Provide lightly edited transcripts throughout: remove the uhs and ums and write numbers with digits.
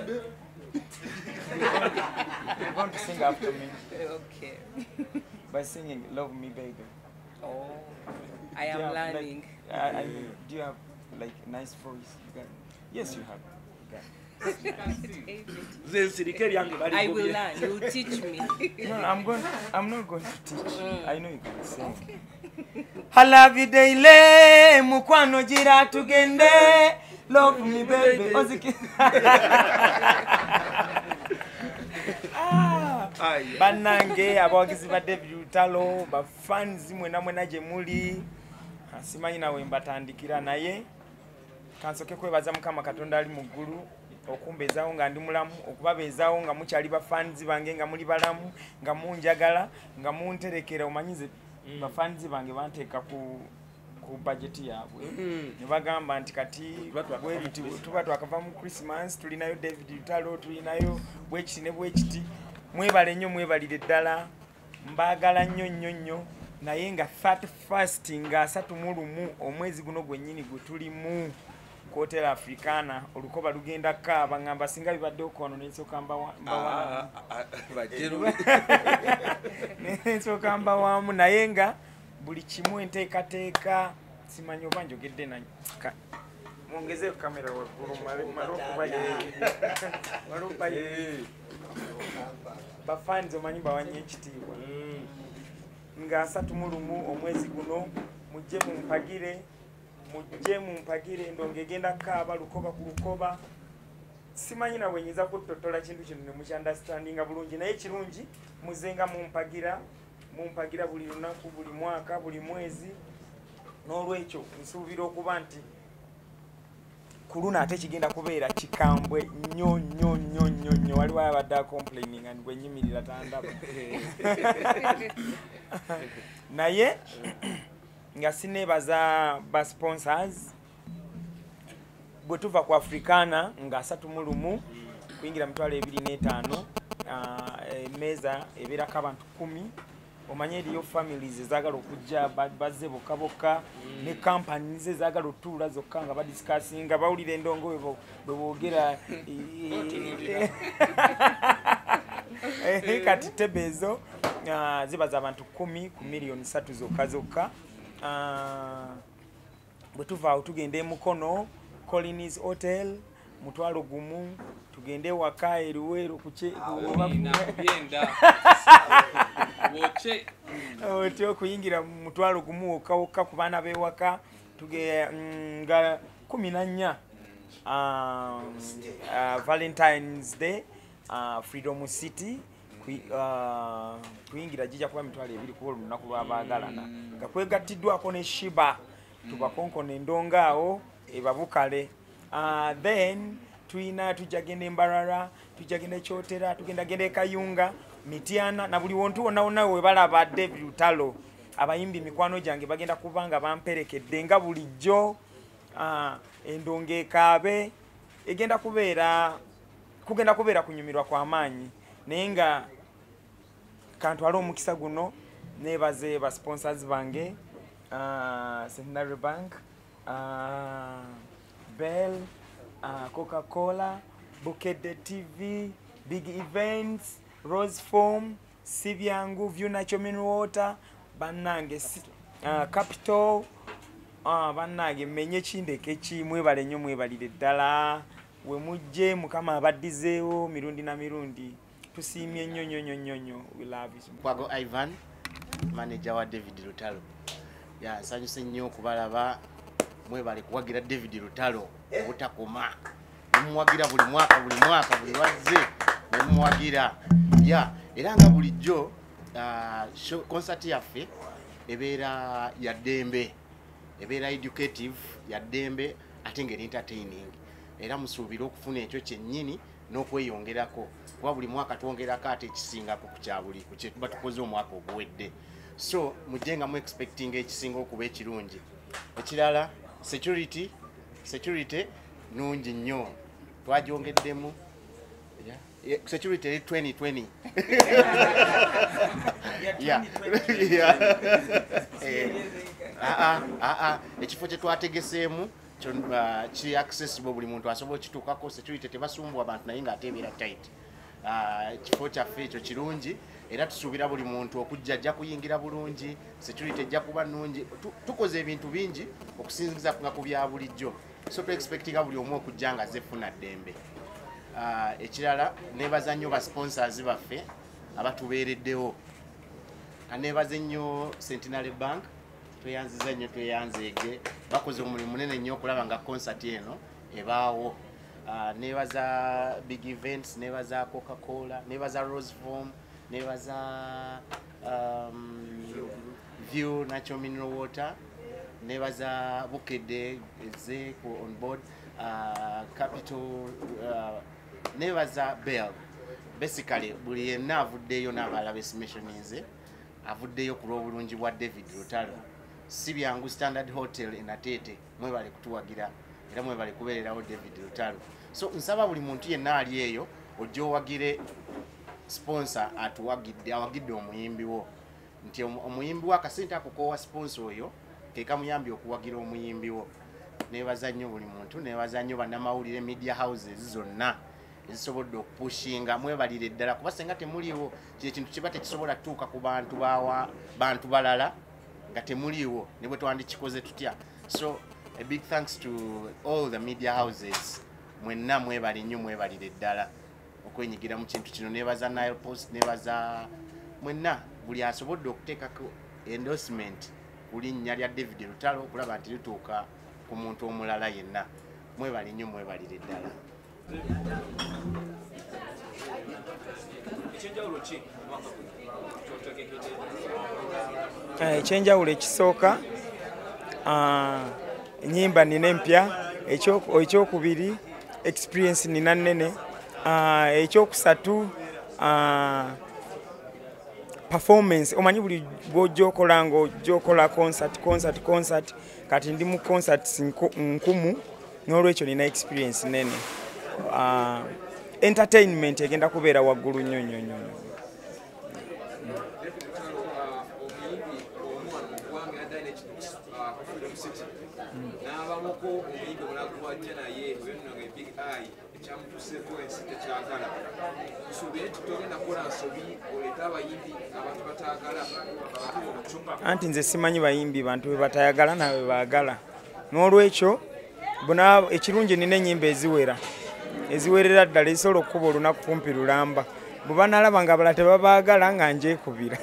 You want to sing after me? Okay. By singing Love Me Baby. Oh, I am learning. Like, do you have like nice voice? You can, yes, you have. You can. I will learn. You will teach me. No, I'm not going to teach. I know you can sing. Halavi daily, mukwano jira tugende. Love me, baby. Banange abawagizi ba David Lutalo, ba fans mwena mwena jemuli. Simanyi na wembatandikira naye. Kansoke kwebaza mukama Katonda ali muguru. Okumbezaawo nga ndi mulamu, okubabezaawo nga mukyali bafanzi bange nga muli balamu, nga munjagala, nga munterekera omanyize bafanzi bange banteeka ku budget yaabwe. Ne bagamba nti kati tuba twakava mu Christmas, tulinayo David Lutalo, tulinayo bwekiti ne bwekiti. Mwebale nnyo, mwebalire ddala, mbaagala nnyo nnyo nnyo, naye nga fat fasting nga 3 omwezi guno gwennyini gwe tulimu. Hotel Africana olukoba lugenda kaba ngamba singa bibadde okono n'ensoka mbawa n'ensoka mbawamu naye nga buli kimu enteekateeka simanyi oba njogedde nanyo mwongeze kamera waggulu malupaye bafanzi omanyi bawanye ekitiibwa nga 3 omwezi guno mujje mumpagire mpagire ndongegenda kaba lukoba ku lukoba simanyi na wenyiza kutotola kintu kino ne mu understanding abulungi naye kirungi muzenga mumpagira buli lunaku buli mwaka buli mwezi n'olwekyo nsuubira okuba nti kuluna ate kigenda kubeera kikambwe nnyo nnyo nnyo nnyo nnyo waliwo abadde complaining and bwenyimirira tandaba naye nga sinebaza ba sponsors bwe tuva ku Africana nga 3 kuyingira mutwalo 25 meza ebeerako abantu 10 omanye eriyo families ezaagala okujja bazze bokka bokka ne companies ezaagala otuula zokka nga badisikasinga bawulira endongo bwe boogera kati tebe ezo zibaza abantu 10 ku miliyoni 3 zokka zokka. Bwe tuva tugende mukono Collins Hotel mutwalo gumu tugende waka eruweru okuyingira mutwalo gumu wokka wokka ku baana b'ewaka nga 14 Valentine's Day Freedom City kuyingira jija kuba mitwalo 2 ku lunaku lw'abaagalana nga kwegattiddwako ne shiba tubakonkona endonga awo ebabukale then tuyina tujagenda Mbarara tujagenda Kyotera tugendagenda Kayunga Mityana na buli wontu wonna we balaba David Lutalo abayimbi mikwano gyange bagenda kubanga bamperekedde nga bulijjo endonga ekaabe egenda kugenda kubeera kunyumirwa kw'amaanyi naye nga kantwala omukisa guno nebaze ba sponsors bange Centenary Bank Bell Coca-Cola Bukedde TV Big Events Rose Foam Sibyangu View Nacho Mineral Water banange Capital banange menye kindeke ki mwebale nnyo mwebalire ddala we mujje mukama abaddizeewo mirundi na mirundi tusiimye nnyo nnyo we love you kwago Ivan manager wa David Lutalo ya sanyuse nnyo kubalaba mwebale kuwagira David Lutalo obutakoma mwagira buli mwaka buli wazze mwagira ya era nga bulijjo concert yaffe ebeera ya dembe ebeera educative ya dembe ate ngeri entertaining era musuubira okufuna ekyo kyennyini n'okweyongerako kuba buli mwaka twongerako ate ekisingako ku kyabuliku kye tuba tukoze omwaka oguwedde so mujjenga mu expecting ekisinga okuba ekirungi ekirala security nungi nnyo twajongeddemu security 2020 ekifo kye twategeseemu chiri accessible buli muntu asobola kitukako security tebasumbu abantu naye nga atebera tight. Kifo kyaffe ekyo kirungi era tusuubira buli muntu okujja ajja kuyingira bulungi, security ejja kuba nnungi, tukoze ebintu bingi okusinziza ku bya bulijjo. So to expectinga buli omu okujja nga zefuna ddembe. Ekirala nebaza nnyo ba sponsors baffe abatubeereddewo. Kanebaze nnyo Centenary Bank, tweyanziza nnyo tweyanzeege, bakoze omulimu munene nnyo okulaba nga concert eno ebaawo. Nebaza big events, nebaza Coca-Cola, nebaza Rose foam, nebaza View natural mineral water, nebaza Bukedde ze on board, capital, nebaza Bell. Basically, buli yenna avuddeyo n'abalaba estimation nze, avuddeyo ku lw'obulungi bwa David Lutalo. Si byangu Standard Hotel enatete mwebale kutuwagira. Era mwebale kubeererawo David Lutalo. So nsaba buli muntu yenna ali eyo ojja owagire sponsor awagidde omuyimbi wo. Nti omuyimbi wo akasente ako k'owa sponsor oyo ke kamuyambi okuwagira omuyimbi wo. Neebaza nnyo buli muntu, neebaza nnyo bannamawulire media houses zonna ezisobodde okupushinga mwebalire eddala kuba senga temuliiwo, kye kintu kiba tekisobola kutuuka ku bantu bantu balala nga temuliiwo ne bwe twandikikoze tutya. So a big thanks to all the media houses. Mwenna mwebali nnyo mwebalire eddala okwenyigira mu kintu kino. Neebaza Nile Post, neebaza mwenna buli asobodde okuteekako endorsement buli nnya lya David Lutalo okulaba nti lituuka ku muntu omulala yenna. Mwebali nnyo mwebalire eddala. Ekyenjawulo ekisooka nyimba nina empya, ekyokubiri experience nina nnene, ekyokusatu performance. Omanyi buli bw'ojja okola ng'ojja okola concert kati ndi mu concerts nkumu, n'olwekyo nina experience nnene. Entertainment egenda kubeera waggulu nnyo nnyo. Anti nze simanyi bayimbi bantu be batayagala nawe baagala. N'olwekyo bona ekirungi nina ennyimba eziwera. Eziwerera ddala ezisobola okukuba olunaku kumpi lulamba. Bwe banaalaba nga abala tebabaagala nga njeekubira.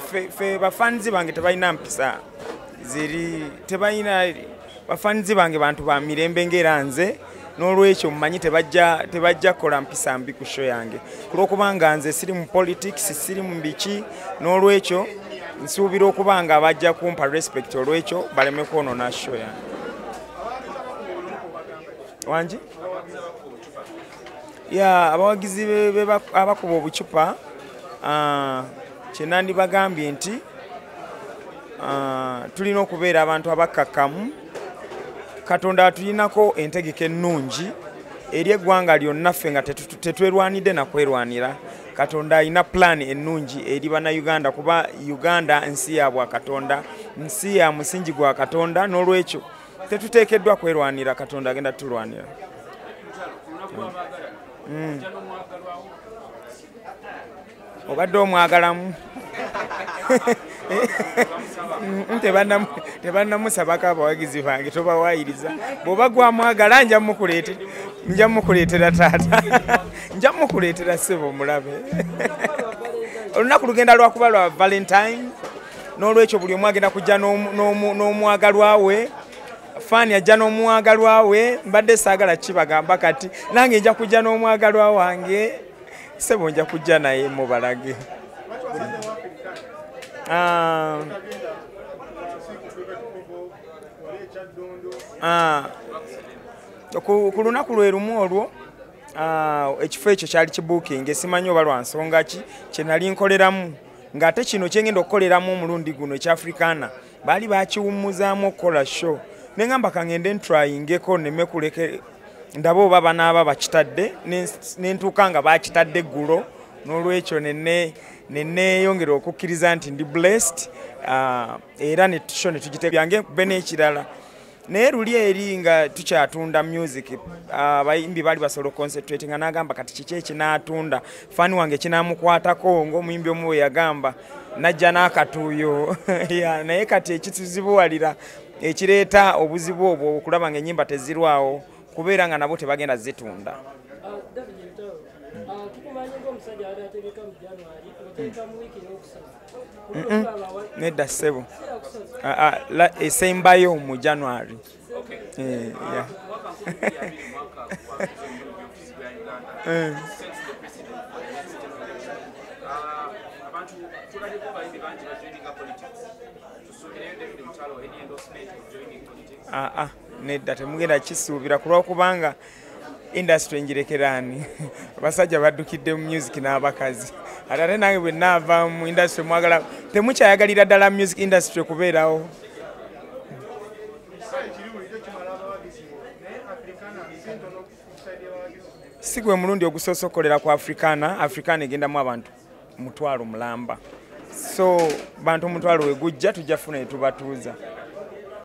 Ffe bafanzi bange tebalina mpisa. Bafanzi bange bantu ba mirembe ng'era nze, n'olwekyo mmanyi tebajja kukola mpisa mbi ku show yange. Ku lw'okubanga nze siri mu politics, siri mu biki, n'olwekyo nsuubira okuba nga bajja kumpa respect olwekyo baleme kwonoona show yange. Wangi? Ya abawagizi abakuba obucupa kye nandibagambye nti tulina okubeera abantu abakkakkamu. Katonda atulinako entegeka ennungi eri eggwanga lyonna ffe nga tetwerwanidde na kwerwanira. Katonda alina plan ennungi eri bannayuganda kuba Uganda nsi ya bwa Katonda, nsi ya musingi gwa Katonda, n'olwekyo tetuteekeddwa kwerwanira. Katonda agenda tulwanira. Obadde omwagalamu tebannamusabako abawagizi bange tobawaayiriza. Bw'oba gwamwagala nja mukuleetera taata, nja mukuleetera ssebo omulabe. Olunaku lugenda lwakuba lwa Valentine, n'olwekyo buli omu agenda kujja n'omwagalwawe. Fani ajja n'omwagalwawe, mbadde saagala kibagamba kati nange nja kujja n'omwagalwa wange, ssebo nja kujja naye mubalage. Ku lunaku lwe lumu olwo ekifo ekyo kyali kibuukinga esimanyi oba lwa nsonga ki kye nali nkoleramu, ng'ate kino kyengenda okukoleramu omulundi guno ekyafrikaana baali bakiwummuzaamu okukola show. Ne ngamba kangende ntrayingeko nneme kuleke ndabe oba banaaba bakitadde, ne ntuuka nga bakitadde eggulo, n'olwekyo nene yongero okukkiriza nti ndi blessed era ne tushone tujitebi yange bene ekirala naye luli eri nga tukyatunda music abayimbi bali basolo concentrating anagamba kati kiki ekinatunda fani wange kinamukwatako ng'omuyimbi omuwe yagamba najja n'akatuuyo naye kati ekituzibuwalira ekireeta obuzibu obwo okulaba ng'ennyimba tezirwawo kubeera nga nabo tebagenda zitunda. Nedda ssebo esembayo mu January. Nedda temugenda kisuubira kulwakubanga industry njirekerani basajja baddukidde mu music n'abakazi atare nange bwe nava mu industry mwagala temukyayagalira ddala music industry kubeerawo. Sigwe mulundi ogusosokolera ku Africana, Africana egendamu abantu mutwalo mulamba so bantu mutwalo wegujja tujja funa etubatuuza.